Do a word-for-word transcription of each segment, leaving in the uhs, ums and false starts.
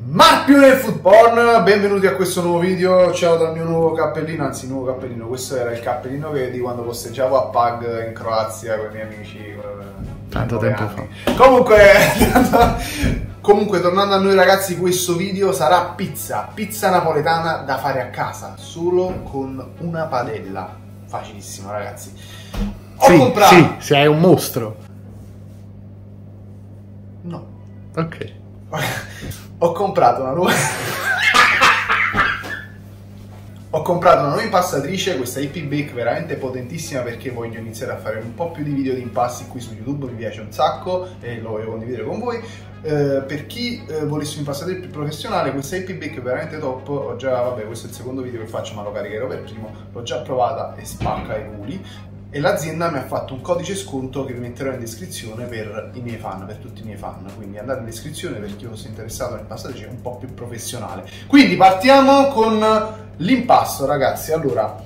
Marpio del foodporn, benvenuti a questo nuovo video. Ciao dal mio nuovo cappellino, anzi nuovo cappellino, questo era il cappellino che di quando posteggiavo a Pag in Croazia con i miei amici tanto tempo anni. fa. Comunque comunque tornando a noi ragazzi, questo video sarà pizza, pizza napoletana da fare a casa solo con una padella, facilissimo ragazzi. Ho sì, comprato sì, sei un mostro. No. Ok. Ho comprato una nuova Ho comprato una nuova impastatrice, questa I P bake, veramente potentissima, perché voglio iniziare a fare un po' più di video di impasti qui su YouTube, mi piace un sacco e lo voglio condividere con voi. Eh, per chi eh, volesse un'impastatrice più professionale, questa I P bake è veramente top. Ho già, vabbè, questo è il secondo video che faccio ma lo caricherò per primo, l'ho già provata e spacca i culi. E l'azienda mi ha fatto un codice sconto che vi metterò in descrizione per i miei fan, per tutti i miei fan. Quindi andate in descrizione per chi fosse interessato all'impastatrice un po' più professionale. Quindi partiamo con l'impasto ragazzi. Allora,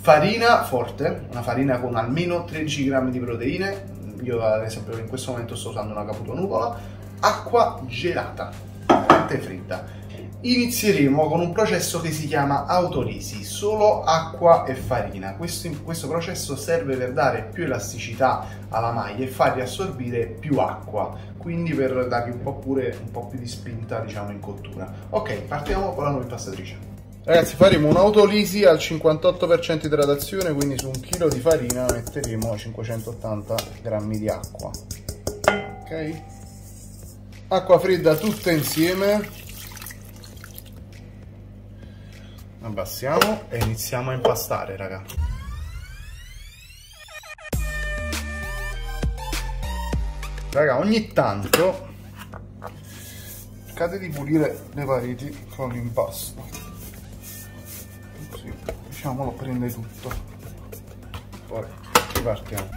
farina forte, una farina con almeno tredici grammi di proteine. Io ad esempio in questo momento sto usando una Caputo Nuvola. Acqua gelata, veramente fredda. Inizieremo con un processo che si chiama autolisi, solo acqua e farina. Questo, questo processo serve per dare più elasticità alla maglia e fargli assorbire più acqua, quindi per dargli un po' pure un po' più di spinta, diciamo, in cottura. Ok, partiamo con la nuova impastatrice. Ragazzi, faremo un'autolisi al cinquantotto per cento idratazione, quindi su un chilo di farina metteremo cinquecentottanta grammi di acqua. Ok? Acqua fredda tutta insieme. Abbassiamo e iniziamo a impastare, raga. Raga, ogni tanto cercate di pulire le pareti con l'impasto, così diciamo lo prende tutto. Poi ripartiamo.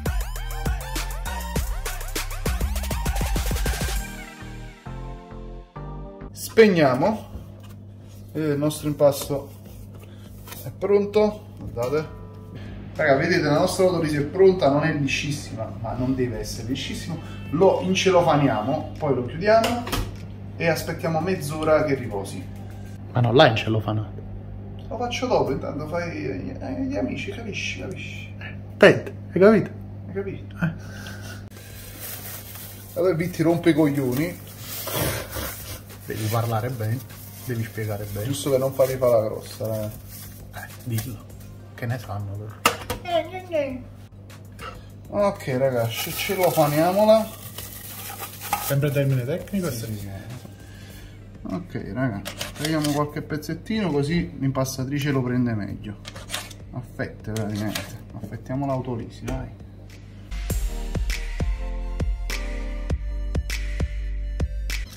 Spegniamo e il nostro impasto è pronto, guardate. Raga, vedete, la nostra autolisi è pronta, non è liscissima, ma non deve essere liscissima. Lo incelofaniamo, poi lo chiudiamo e aspettiamo mezz'ora che riposi. Ma non l'hai incelofanato? Lo faccio dopo, intanto fai gli amici, capisci, capisci? Tente, hai capito? Hai capito? Eh. Allora Vitty rompe i coglioni. Devi parlare bene, devi spiegare bene. Giusto per non farli fare la grossa, raga. Eh, dillo, che ne sanno loro? Ok ragazzi, ce lo faniamola. Sempre termine tecnico? Sì, sì. Ok ragazzi, tagliamo qualche pezzettino così l'impastatrice lo prende meglio. Affette praticamente, affettiamo l'autolisi, dai.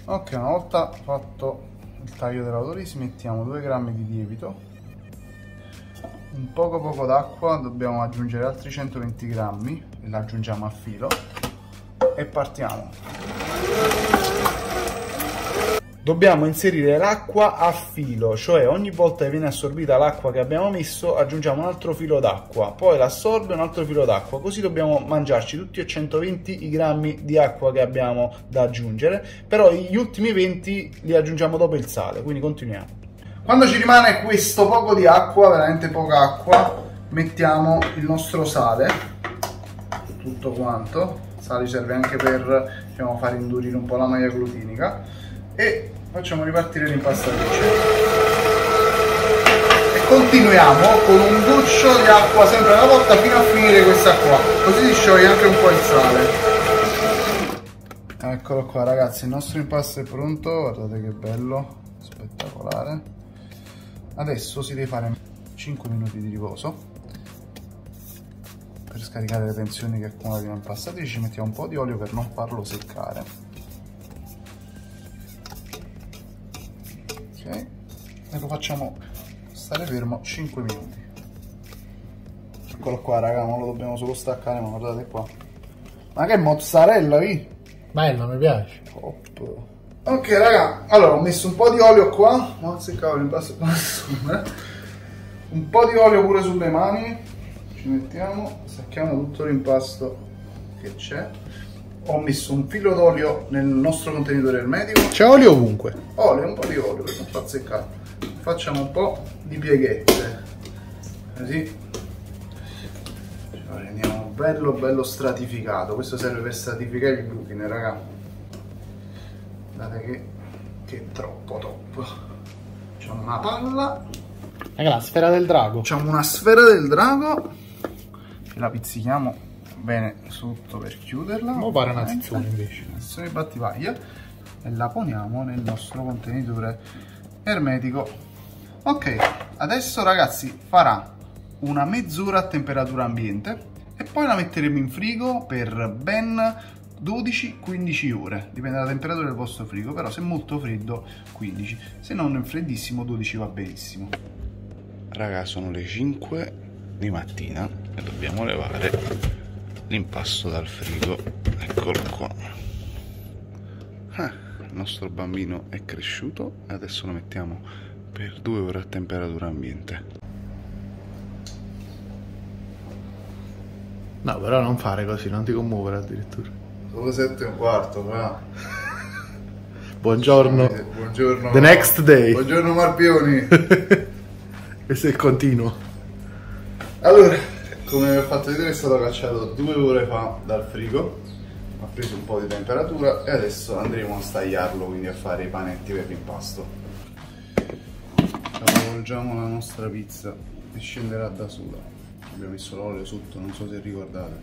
Ok, una volta fatto il taglio dell'autolisi mettiamo due grammi di lievito, un poco poco d'acqua, dobbiamo aggiungere altri centoventi grammi, e la aggiungiamo a filo e partiamo. Dobbiamo inserire l'acqua a filo, cioè ogni volta che viene assorbita l'acqua che abbiamo messo aggiungiamo un altro filo d'acqua, poi l'assorbe un altro filo d'acqua, così dobbiamo mangiarci tutti e centoventi i grammi di acqua che abbiamo da aggiungere, però gli ultimi venti li aggiungiamo dopo il sale, quindi continuiamo. Quando ci rimane questo poco di acqua, veramente poca acqua, mettiamo il nostro sale, tutto quanto. Il sale serve anche per, diciamo, far indurire un po' la maglia glutinica e facciamo ripartire l'impastatrice. E continuiamo con un goccio di acqua sempre alla volta fino a finire questa qua, così si scioglie anche un po' il sale. Eccolo qua ragazzi, il nostro impasto è pronto, guardate che bello, spettacolare. Adesso si deve fare cinque minuti di riposo per scaricare le tensioni che accumula prima impastatrice. Mettiamo un po' di olio per non farlo seccare. Ok, e lo facciamo stare fermo cinque minuti. Eccolo qua raga, non lo dobbiamo solo staccare, ma guardate qua. Ma che mozzarella lì! Bella, mi piace. Top. Ok raga, allora ho messo un po' di olio qua, ma se cavolo l'impasto qua, un po' di olio pure sulle mani, ci mettiamo, sacchiamo tutto l'impasto che c'è, ho messo un filo d'olio nel nostro contenitore ermetico. C'è olio ovunque. Olio, un po' di olio per non far seccare. Facciamo un po' di pieghette. Così. Ce lo rendiamo bello bello stratificato. Questo serve per stratificare il glutine, raga. Guardate che, che è troppo troppo. Facciamo una palla. Raga, la sfera del drago. Facciamo una sfera del drago. E la pizzichiamo bene sotto per chiuderla. Ora fare una sezione invece. Una sezione battivaglia e la poniamo nel nostro contenitore ermetico. Ok, adesso ragazzi farà una mezz'ora a temperatura ambiente e poi la metteremo in frigo per ben dodici quindici ore. Dipende dalla temperatura del vostro frigo, però se è molto freddo quindici, se non freddissimo dodici va benissimo. Raga, sono le cinque di mattina e dobbiamo levare l'impasto dal frigo, eccolo qua. Ah, il nostro bambino è cresciuto e adesso lo mettiamo per due ore a temperatura ambiente. No, però non fare così, non ti commuovere addirittura. Sono sette e un quarto, però. Buongiorno. Buongiorno. The next day. Buongiorno Marpioni. Questo è il continuo. Allora, come vi ho fatto vedere, è stato cacciato due ore fa dal frigo, ha preso un po' di temperatura e adesso andremo a stagliarlo, quindi a fare i panetti per l'impasto. Avvolgiamo la nostra pizza e scenderà da sola. Abbiamo messo l'olio sotto, non so se ricordate.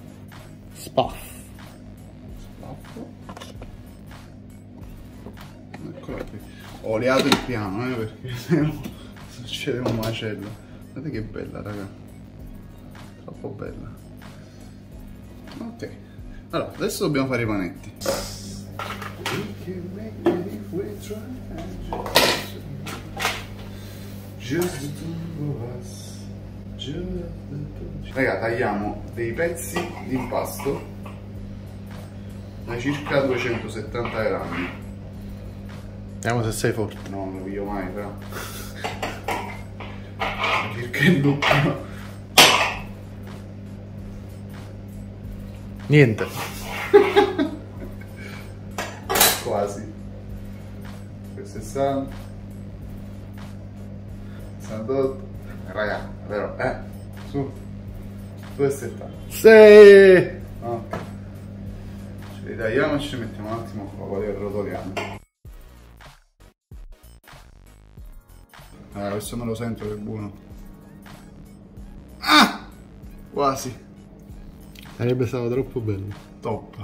Spaff. Spaff. Eccola qui. Ho oleato il piano, eh, perché se no succede un macello. Guardate che bella, raga. Troppo bella. Ok, allora adesso dobbiamo fare i panetti. Raga, tagliamo dei pezzi di impasto da circa duecentosettanta grammi. Vediamo se sei forte. No, non lo piglio mai, però. Circa il doppio. Niente. Quasi. sessanta. sessantotto. Raga, vero? Eh? Su. duecentosettanta. Sì. Ok. Ci ritagliamo e ci mettiamo un attimo qua, poi rotoliamo. Allora, questo me lo sento che è buono. Ah! Quasi. Sarebbe stato troppo bello. Top.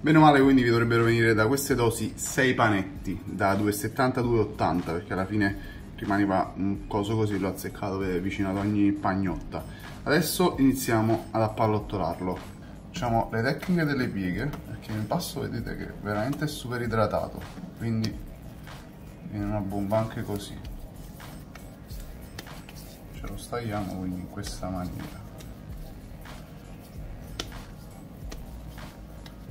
Bene o male, quindi vi dovrebbero venire da queste dosi sei panetti da due settanta a due ottanta, perché alla fine rimaneva un coso così, l'ho azzeccato vicino ad ogni pagnotta. Adesso iniziamo ad appallottolarlo. Facciamo le tecniche delle pieghe, perché l'impasto vedete che veramente è super idratato, quindi viene una bomba anche così. Ce lo stagliamo quindi in questa maniera.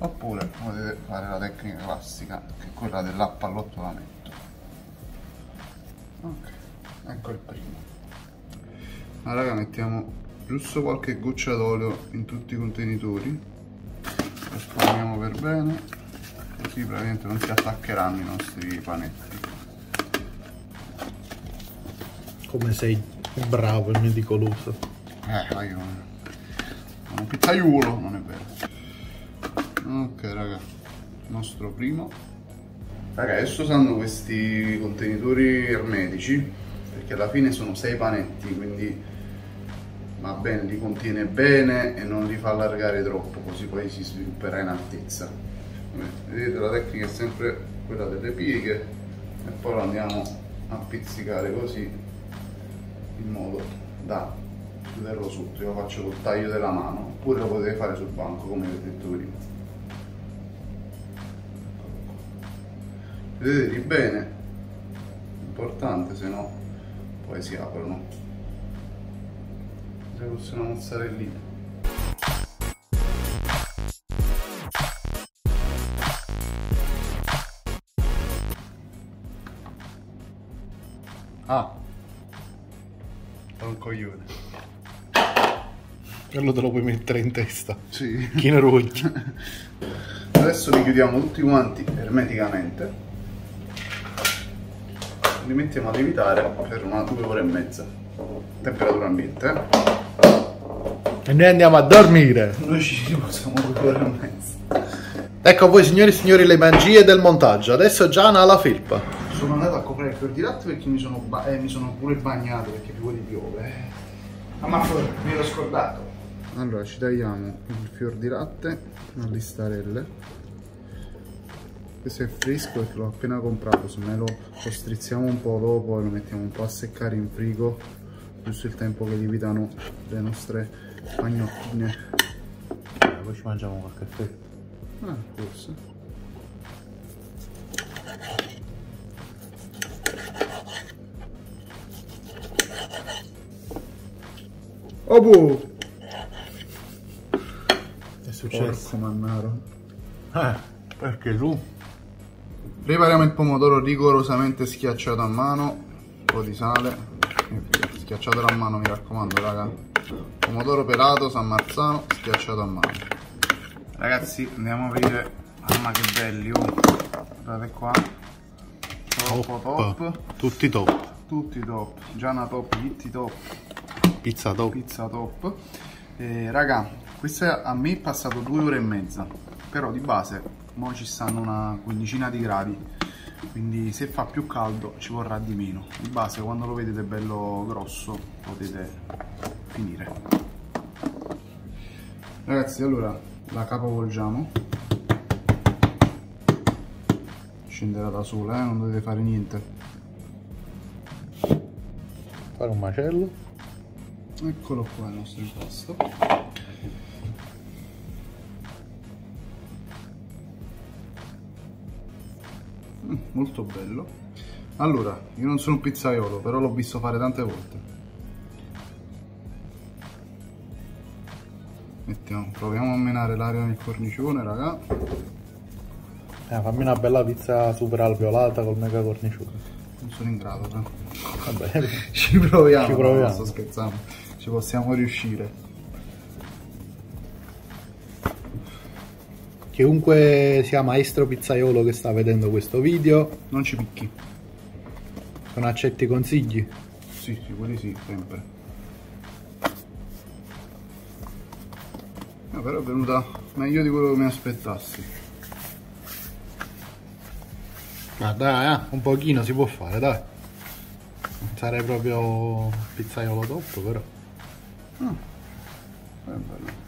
Oppure potete fare la tecnica classica, che è quella dell'appallottolamento. Ok, ecco il primo. Allora raga, mettiamo giusto qualche goccia d'olio in tutti i contenitori, lo spalmiamo per bene, così praticamente non si attaccheranno i nostri panetti. Come sei bravo e meticoloso. Eh, vai come... un pizzaiolo, non è vero. Ok raga, il nostro primo. Raga, adesso usando questi contenitori ermetici, perché alla fine sono sei panetti, quindi va bene, li contiene bene e non li fa allargare troppo, così poi si svilupperà in altezza. Vedete, la tecnica è sempre quella delle pieghe e poi lo andiamo a pizzicare così, in modo da chiuderlo sotto. Io lo faccio col taglio della mano, oppure lo potete fare sul banco come vi ho detto prima. Vedete bene, importante, se no poi si aprono. Se fosse una mozzarellina. Ah, è un coglione. Quello te lo puoi mettere in testa. Sì. Chino ruggia. Adesso li chiudiamo tutti quanti ermeticamente e li mettiamo a lievitare per una due ore e mezza, temperatura ambiente. E noi andiamo a dormire. Noi ci riposiamo due ore e mezza. Ecco a voi signori e signori le magie del montaggio. Adesso Gianna alla felpa. Sono andato a coprire il fior di latte perché mi sono, eh, mi sono pure bagnato perché più di piove. Ma mi ero scordato. Allora ci tagliamo il fior di latte a listarelle. Questo è fresco perché l'ho appena comprato, se me lo, lo strizziamo un po' dopo e lo mettiamo un po' a seccare in frigo, giusto il tempo che lievitano le nostre pagnottine. Eh, poi ci mangiamo qualche caffè. Ah, forse. Oh boh! Successo. Porco mannaro. Eh, perché tu? Prepariamo il pomodoro rigorosamente schiacciato a mano, un po' di sale, schiacciatelo a mano mi raccomando raga. Pomodoro pelato San Marzano, schiacciato a mano. Ragazzi andiamo a aprire, mamma che belli, oh. Guardate qua, troppo top. top. Tutti top. Tutti top, Gianna top, Vitty top. Pizza top. Pizza top. Eh, raga. Questa a me è passato due ore e mezza, però di base mo ci stanno una quindicina di gradi, quindi se fa più caldo ci vorrà di meno. Di base quando lo vedete bello grosso potete finire. Ragazzi allora la capovolgiamo, scenderà da sola, eh? Non dovete fare niente. Fare un macello. Eccolo qua il nostro impasto. Molto bello. Allora, io non sono un pizzaiolo, però l'ho visto fare tante volte. Mettiamo, proviamo a menare l'aria nel cornicione, raga. Eh, fammi una bella pizza super alveolata col mega cornicione. Non sono in grado, eh. Vabbè, ci proviamo. Ci proviamo. No, sto scherzando. Ci possiamo riuscire. Chiunque sia maestro pizzaiolo che sta vedendo questo video, non ci picchi. Non accetti consigli? Sì, sì, quelli sì, sempre. No, però è venuta meglio di quello che mi aspettassi. Ma dai, eh, un pochino si può fare, dai. Non sarei proprio pizzaiolo top, però. Ah, è bello.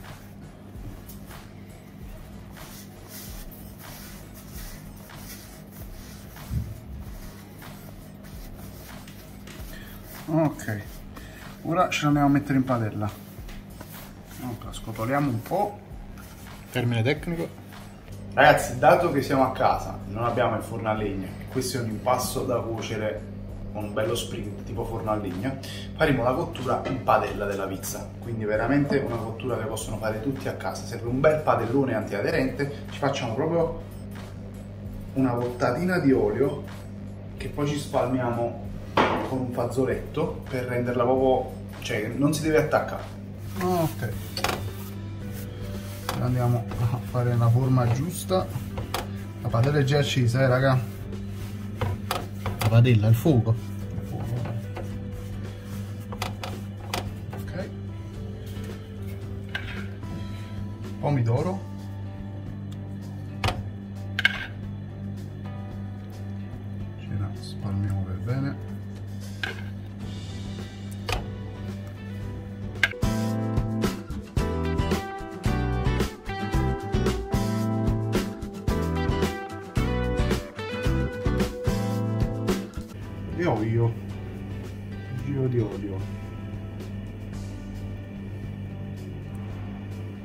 Ok, ora ce la andiamo a mettere in padella. Allora, scotoliamo un po'. Termine tecnico. Ragazzi, dato che siamo a casa, non abbiamo il forno a legna e questo è un impasto da cuocere con un bello sprint tipo forno a legna, faremo la cottura in padella della pizza. Quindi veramente una cottura che possono fare tutti a casa. Serve un bel padellone antiaderente, ci facciamo proprio una bottatina di olio che poi ci spalmiamo con un fazzoletto per renderla proprio, cioè non si deve attaccare. Ok, andiamo a fare la forma giusta. La padella è già accesa, eh raga. La padella, il fuoco. Il fuoco. Ok. Pomidoro. Ce la spalmiamo per bene. E olio, un giro di olio,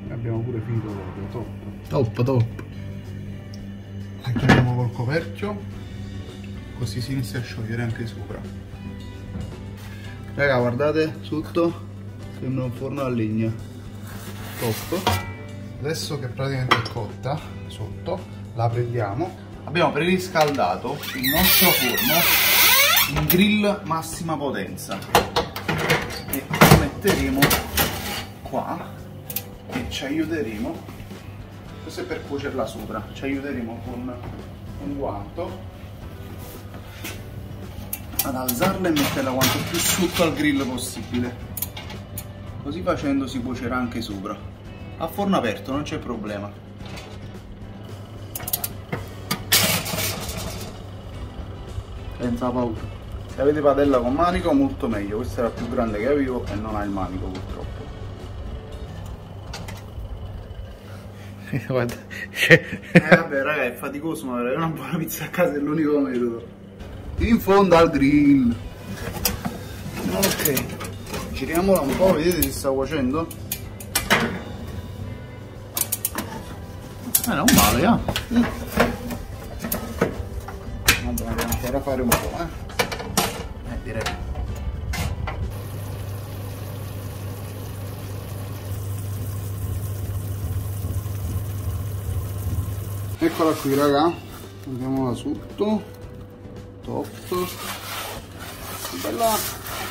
e abbiamo pure finito l'olio, top top top. La chiudiamo col coperchio così si inizia a sciogliere anche sopra. Raga guardate sotto, sembra un forno a legna, top. Adesso che praticamente è cotta sotto la prendiamo, abbiamo preriscaldato il nostro forno in grill massima potenza e lo metteremo qua e ci aiuteremo questo è per cuocerla sopra. Ci aiuteremo con un guanto ad alzarla e metterla quanto più sotto al grill possibile, così facendo si cuocerà anche sopra. A forno aperto non c'è problema. Senza paura. Se avete padella con manico molto meglio, questa è la più grande che avevo e non ha il manico purtroppo. Guarda. Eh vabbè raga, è faticoso, ma avere una buona pizza a casa è l'unico metodo. In fondo al grill. Ok, giriamola un po', vedete se sta cuocendo? Eh non male, eh. Vabbè, andiamo ancora a fare un po', eh. Eh direi. Eccola qui raga, andiamola sotto, top, bella,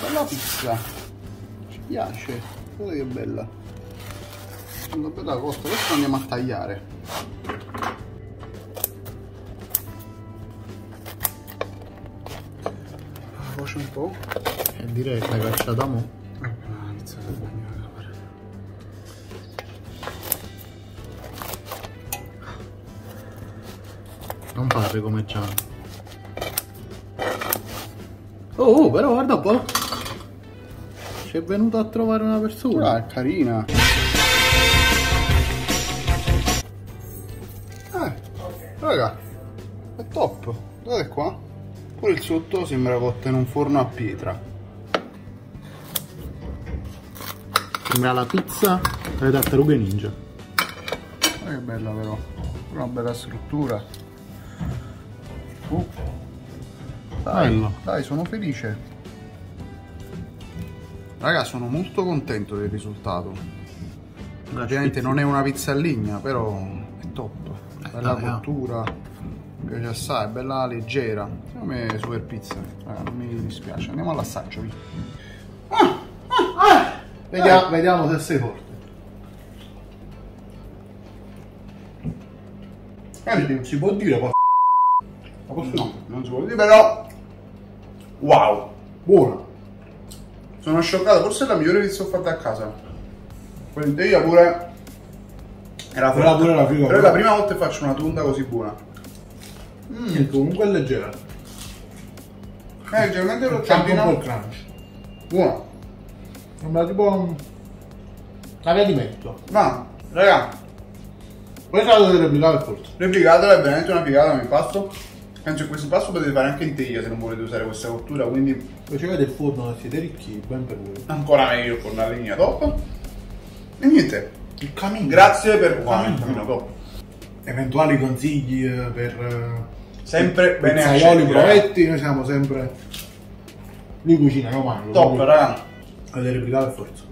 bella pizza, ci piace, guarda che bella, una bella costa, adesso andiamo a tagliare. Cuoce un po'. E direi che l'hai cacciata mo'. Ah, inizia a bagnare. Non pare come già. Oh, oh, però guarda un po'. Ci è venuto a trovare una persona. Ah, è carina. Eh, raga, è top. Guardate qua. Pure il sotto sembra cotta in un forno a pietra. Sembra la pizza delle tartarughe ninja. Ma che bella però. Una bella struttura. Uh, dai, bello. Dai, sono felice. Raga, sono molto contento del risultato. Ovviamente non è una pizza a ligna, però è top. Bella eh, cottura, mi piace assai, bella leggera. Secondo me è super pizza, raga, non mi dispiace. Andiamo all'assaggio. Ah, ah, ah. Vediamo, eh. vediamo se sei forte. Eh, non si può dire qua. No, non si può dire, però wow, buona. Sono scioccato, forse è la migliore pizza che ho fatto a casa. Quella pure era quella pure la figa, però è la prima volta che faccio una tonda così buona. Mm, e comunque è leggera, è leggermente croccantina, un po' crunch, buona. Sembra tipo la via di mezzo. Ma raga, questa la dovete replicare forse. Replicatela, è veramente una figata come impasto. Penso che questo pasto potete fare anche in teglia se non volete usare questa cottura, quindi... Se avete il forno, siete ricchi, ben per voi. Ancora meglio con la legna, top. E niente, il camino. Grazie per qua, il camino, top. Eventuali consigli per... Sempre bene a pizzaioli, provetti, noi siamo sempre... Lui cucina, comando. Top, raga. Avete replicato il forzo.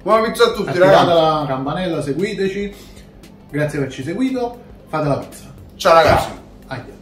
Buona pizza a tutti, raga. Attivate la campanella, seguiteci. Grazie per averci seguito. Fate la pizza. Ciao ragazzi. Aia.